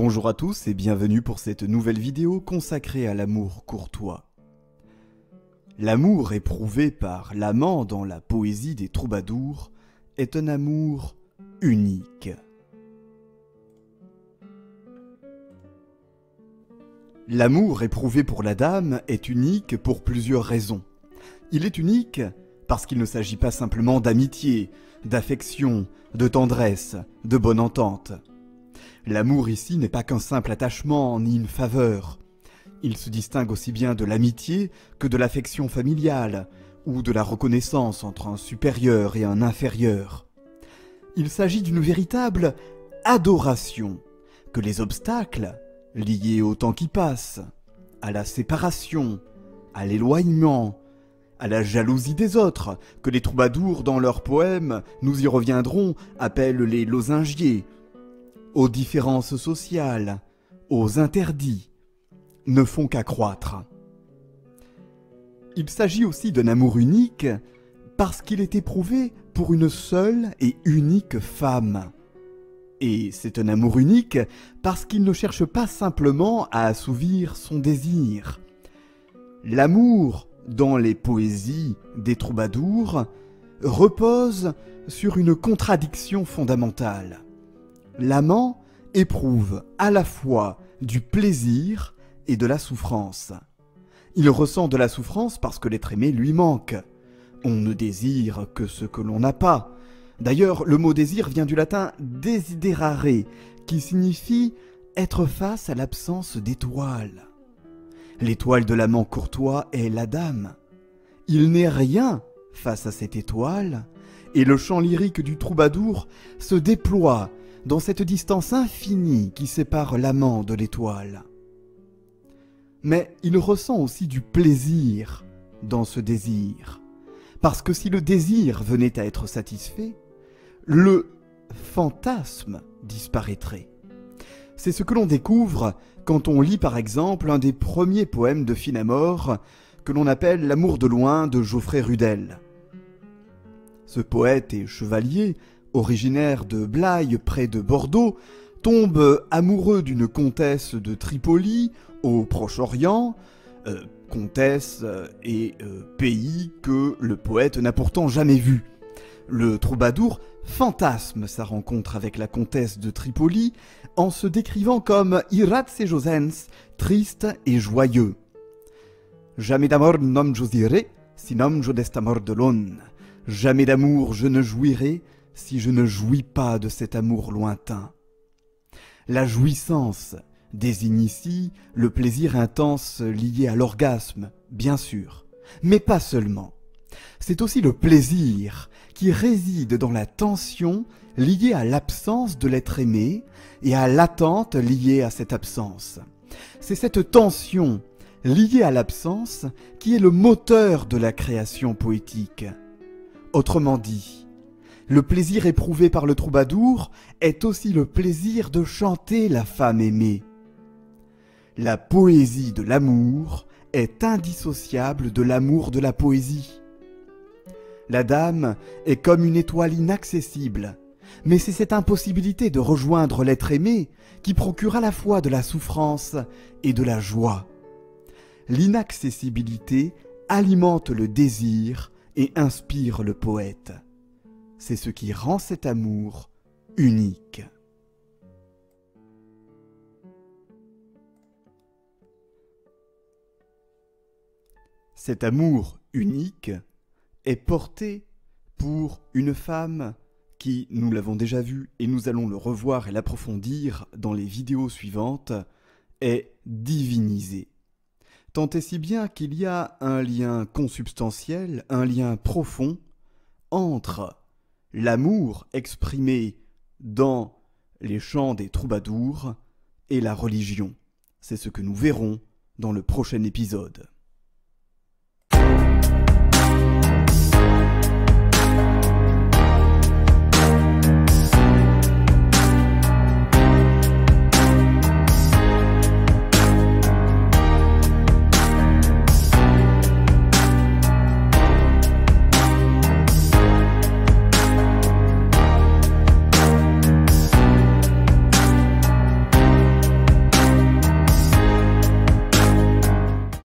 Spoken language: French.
Bonjour à tous et bienvenue pour cette nouvelle vidéo consacrée à l'amour courtois. L'amour éprouvé par l'amant dans la poésie des troubadours est un amour unique. L'amour éprouvé pour la dame est unique pour plusieurs raisons. Il est unique parce qu'il ne s'agit pas simplement d'amitié, d'affection, de tendresse, de bonne entente. L'amour ici n'est pas qu'un simple attachement ni une faveur. Il se distingue aussi bien de l'amitié que de l'affection familiale ou de la reconnaissance entre un supérieur et un inférieur. Il s'agit d'une véritable adoration que les obstacles, liés au temps qui passe, à la séparation, à l'éloignement, à la jalousie des autres, que les troubadours dans leurs poèmes, nous y reviendrons, appellent les losingiers, aux différences sociales, aux interdits, ne font qu'accroître. Il s'agit aussi d'un amour unique parce qu'il est éprouvé pour une seule et unique femme. Et c'est un amour unique parce qu'il ne cherche pas simplement à assouvir son désir. L'amour, dans les poésies des troubadours, repose sur une contradiction fondamentale. L'amant éprouve à la fois du plaisir et de la souffrance. Il ressent de la souffrance parce que l'être aimé lui manque. On ne désire que ce que l'on n'a pas. D'ailleurs, le mot désir vient du latin desiderare, qui signifie être face à l'absence d'étoile. L'étoile de l'amant courtois est la dame. Il n'est rien face à cette étoile, et le chant lyrique du troubadour se déploie dans cette distance infinie qui sépare l'amant de l'étoile. Mais il ressent aussi du plaisir dans ce désir, parce que si le désir venait à être satisfait, le fantasme disparaîtrait. C'est ce que l'on découvre quand on lit par exemple un des premiers poèmes de Finamor, que l'on appelle « L'amour de loin » de Jaufré Rudel. Ce poète et chevalier, originaire de Blaye près de Bordeaux, tombe amoureux d'une comtesse de Tripoli au Proche-Orient, comtesse et pays que le poète n'a pourtant jamais vu. Le troubadour fantasme sa rencontre avec la comtesse de Tripoli en se décrivant comme « irrazejosens », triste et joyeux. « Jamais d'amour non josiré, sinon jodestamor de l'on. Jamais d'amour je ne jouirai, si je ne jouis pas de cet amour lointain. » La jouissance désigne ici le plaisir intense lié à l'orgasme, bien sûr, mais pas seulement. C'est aussi le plaisir qui réside dans la tension liée à l'absence de l'être aimé et à l'attente liée à cette absence. C'est cette tension liée à l'absence qui est le moteur de la création poétique. Autrement dit, le plaisir éprouvé par le troubadour est aussi le plaisir de chanter la femme aimée. La poésie de l'amour est indissociable de l'amour de la poésie. La dame est comme une étoile inaccessible, mais c'est cette impossibilité de rejoindre l'être aimé qui procure à la fois de la souffrance et de la joie. L'inaccessibilité alimente le désir et inspire le poète. C'est ce qui rend cet amour unique. Cet amour unique est porté pour une femme qui, nous l'avons déjà vu et nous allons le revoir et l'approfondir dans les vidéos suivantes, est divinisée. Tant et si bien qu'il y a un lien consubstantiel, un lien profond entre l'amour exprimé dans les chants des troubadours et la religion. C'est ce que nous verrons dans le prochain épisode.